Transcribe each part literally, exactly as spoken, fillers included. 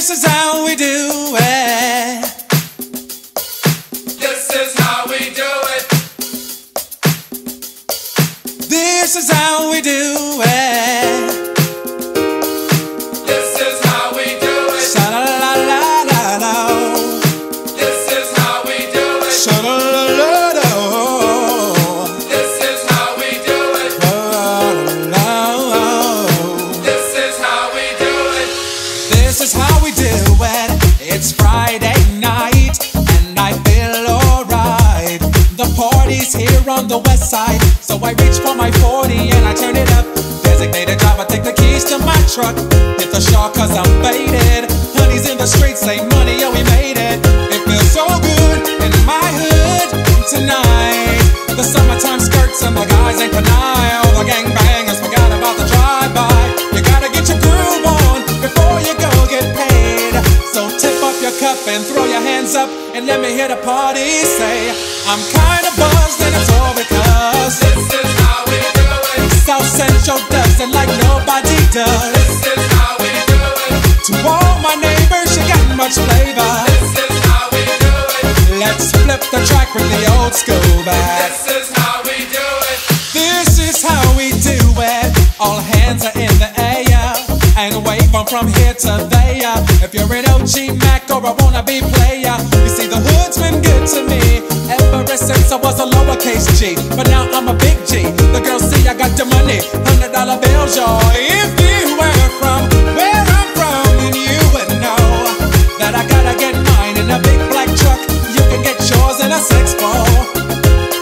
This is how we do it. This is how we do it. This is how we do it. This is how we do it. Sha la la la la la. This is how we do it. Sha la la la la. This is how we do it. La la. This is how we do it. This is how we do it. It's Friday night and I feel alright. The party's here on the west side, so I reach for my forty and I turn it up. Designated driver, take the keys to my truck. Hit the shawl cause I'm faded. Honey's in the streets, say money, oh we made it. It feels so good in my hood tonight. The summertime skirts and the guys ain't penile. All the gangbangers forgot about the drive-by. You gotta get your groove on before you go get paid. So tip up your cup and throw your hands up and let me hear the party say, I'm kinda buzzed and it's all because this is how we do it. South Central does it like nobody does. This is how we do it. To all my neighbors, you got much flavor. This is how we do it. Let's flip the track with the old school back. This is how we do it. This is how we do it. All hands are in the air and wave on from here to there. If you're an O G Mac or a wannabe player, you see the hood's been good to me. Ever since I was a lowercase g, but now I'm a big G. The girls see I got the money, hundred dollar bills, y'all. If you were from where I'm from, then you would know that I gotta get mine in a big black truck. You can get yours in a sex ball.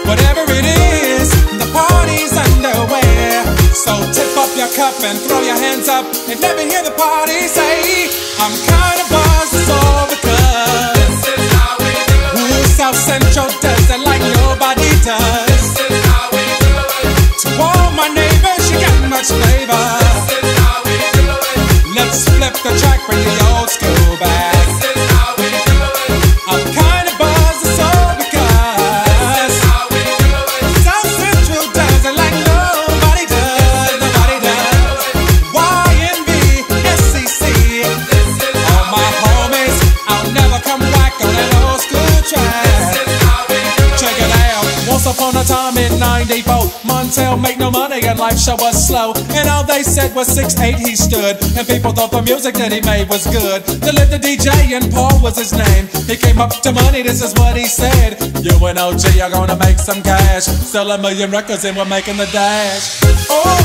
Whatever it is, the party's underway. So tip up your cup and throw your hands up and let me hear the party say, I'm kinda buzzed, it's all because this is how we do it. South Central does it like nobody does. This is how we do it. To all my neighbors, you got much flavor. This is how we do it. Let's flip the track, bring the old school back. This is how we do it. I'm kinda buzzed, it's all because this is how we do it. South Central does it like nobody does. Nobody does. Y N B S E C. All my homies, I'll never come back on an old school track. Once upon a time in ninety-four, Montell made no money and life show was slow. And all they said was six eight he stood. And people thought the music that he made was good. They lived the D J and Paul was his name. He came up to money, this is what he said. You and O G are gonna make some cash. Sell a million records and we're making the dash. Oh!